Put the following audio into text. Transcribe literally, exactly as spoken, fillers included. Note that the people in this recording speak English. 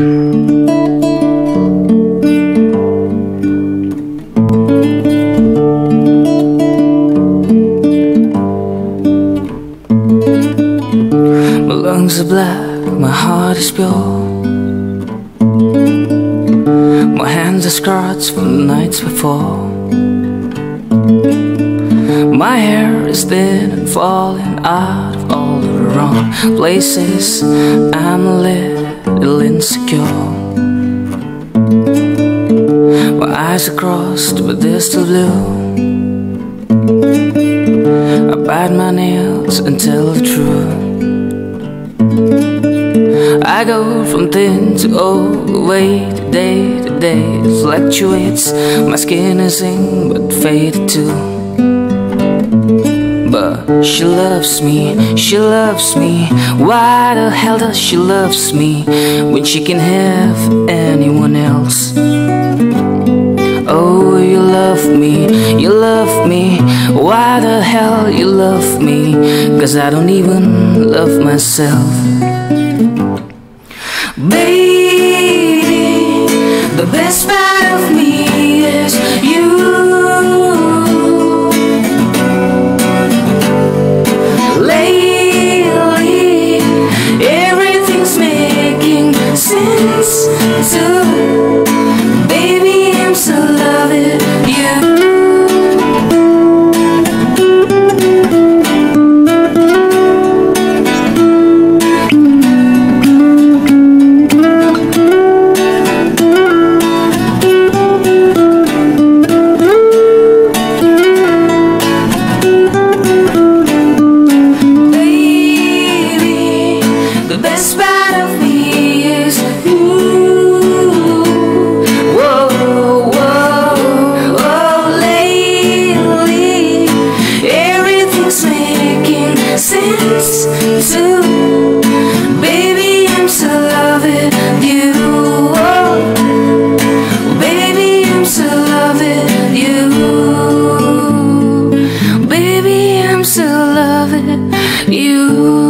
My lungs are black, my heart is pure. My hands are scars from nights before. My hair is thin and falling out of all the wrong places. I'm a little insecure. My eyes are crossed, but they're still blue. I bite my nails and tell the truth. I go from thin to overweight. Day to day it fluctuates. My skin is in but faded too. But she loves me, she loves me. Why the hell does she love me when she can have anyone else? Oh, you love me, you love me. Why the hell you love me? Cause I don't even love myself. Baby, the best part of me is you. So, baby, I'm so loving you. Baby, the best part of me is you. So, baby, I'm so loving you. Oh, baby, I'm so loving you. Baby, I'm so loving you.